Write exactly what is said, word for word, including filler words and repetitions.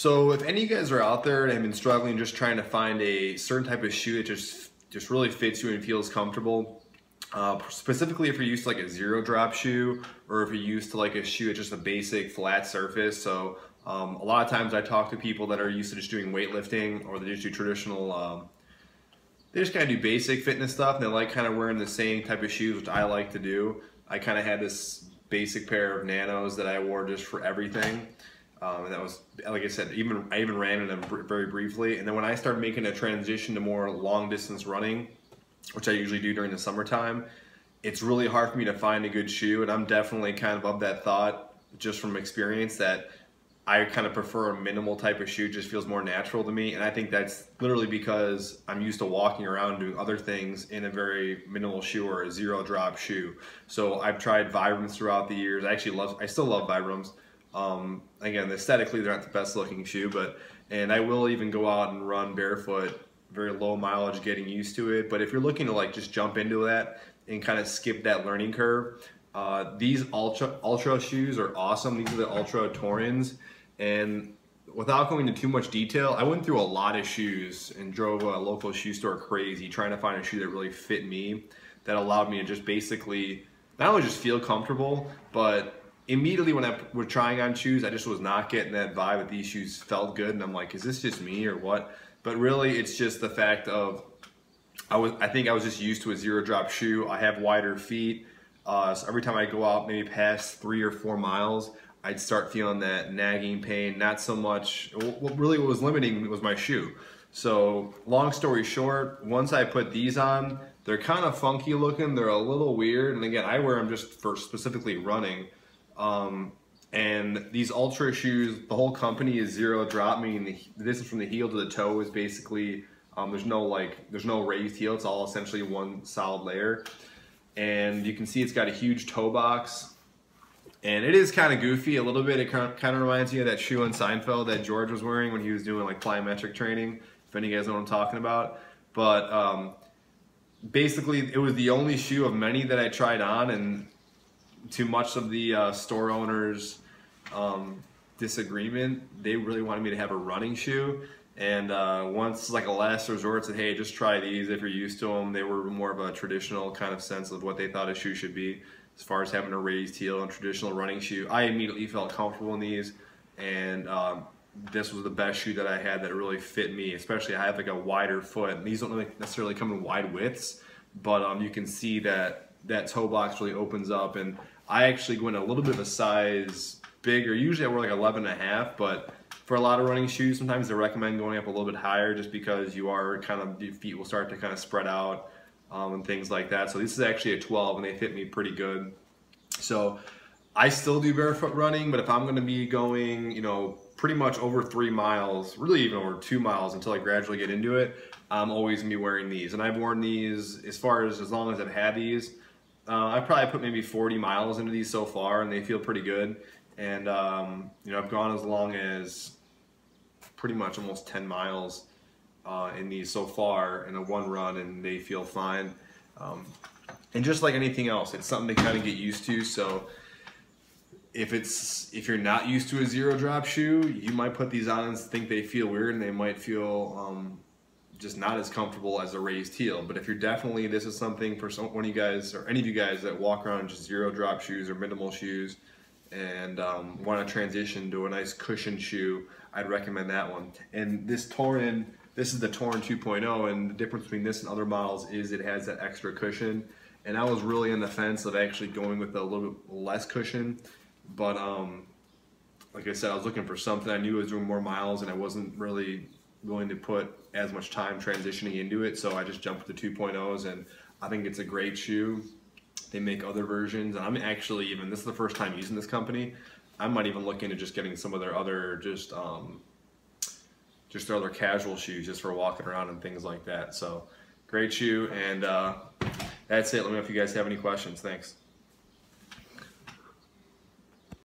So if any of you guys are out there and have been struggling just trying to find a certain type of shoe that just, just really fits you and feels comfortable, uh, specifically if you're used to like a zero drop shoe or if you're used to like a shoe at just a basic flat surface. So um, a lot of times I talk to people that are used to just doing weightlifting, or they just do traditional, um, they just kind of do basic fitness stuff, and they like kind of wearing the same type of shoes, which I like to do. I kind of had this basic pair of Nanos that I wore just for everything. Um, and that was, like I said, even I even ran in them very briefly. And then when I started making a transition to more long distance running, which I usually do during the summertime, it's really hard for me to find a good shoe. And I'm definitely kind of of that thought, just from experience, that I kind of prefer a minimal type of shoe. It just feels more natural to me. And I think that's literally because I'm used to walking around doing other things in a very minimal shoe or a zero drop shoe. So I've tried Vibrams throughout the years. I actually love, I still love Vibrams. Um, again, aesthetically, they're not the best looking shoe, but, and I will even go out and run barefoot, very low mileage, getting used to it. But if you're looking to like just jump into that and kind of skip that learning curve, uh, these Ultra, Ultra shoes are awesome. These are the Altra Torins. And without going into too much detail, I went through a lot of shoes and drove a local shoe store crazy trying to find a shoe that really fit me, that allowed me to just basically not only just feel comfortable, but immediately when I was trying on shoes, I just was not getting that vibe that these shoes felt good, and I'm like, is this just me or what? But really, it's just the fact of I was I think I was just used to a zero drop shoe. I have wider feet, uh, so every time I go out, maybe past three or four miles, I'd start feeling that nagging pain. Not so much. What really was limiting was my shoe. So long story short, once I put these on, they're kind of funky looking. They're a little weird, and again, I wear them just for specifically running. Um, and these Ultra shoes, the whole company is zero drop, meaning the, the distance from the heel to the toe is basically, um, there's no like, there's no raised heel. It's all essentially one solid layer. And you can see it's got a huge toe box, and it is kind of goofy a little bit. It kind of reminds me of that shoe in Seinfeld that George was wearing when he was doing like plyometric training, if any of you guys know what I'm talking about. But, um, basically it was the only shoe of many that I tried on, and to much of the uh, store owners' um, disagreement, they really wanted me to have a running shoe. And uh, once, like a last resort, said, hey, just try these if you're used to them. They were more of a traditional kind of sense of what they thought a shoe should be, as far as having a raised heel and traditional running shoe. I immediately felt comfortable in these, and um, this was the best shoe that I had that really fit me, especially I have like a wider foot. These don't really necessarily come in wide widths, but um, you can see that that toe box really opens up, and I actually went a little bit of a size bigger. Usually I wear like eleven and a half, but for a lot of running shoes, sometimes they recommend going up a little bit higher, just because you are kind of, your feet will start to kind of spread out um, and things like that. So this is actually a twelve, and they fit me pretty good. So I still do barefoot running, but if I'm going to be going, you know, pretty much over three miles, really even over two miles until I gradually get into it, I'm always going to be wearing these. And I've worn these as far as, as long as I've had these. Uh, I've probably put maybe forty miles into these so far, and they feel pretty good. And, um, you know, I've gone as long as pretty much almost ten miles uh, in these so far in a one run, and they feel fine. Um, and just like anything else, it's something to kind of get used to. So if it's, if you're not used to a zero drop shoe, you might put these on and think they feel weird, and they might feel, um, just not as comfortable as a raised heel. But if you're definitely, this is something for some, one of you guys or any of you guys that walk around just zero drop shoes or minimal shoes and um, want to transition to a nice cushion shoe, I'd recommend that one. And this Torin, this is the Torin two point oh, and the difference between this and other models is it has that extra cushion. And I was really on the fence of actually going with a little bit less cushion, but um, like I said, I was looking for something. I knew I was doing more miles, and I wasn't really willing to put as much time transitioning into it, so I just jumped with the two point ohs, and I think it's a great shoe. They make other versions, and I'm actually even, this is the first time using this company, I might even look into just getting some of their other, just um, just their other casual shoes, just for walking around and things like that. So, great shoe, and uh, that's it. Let me know if you guys have any questions. Thanks.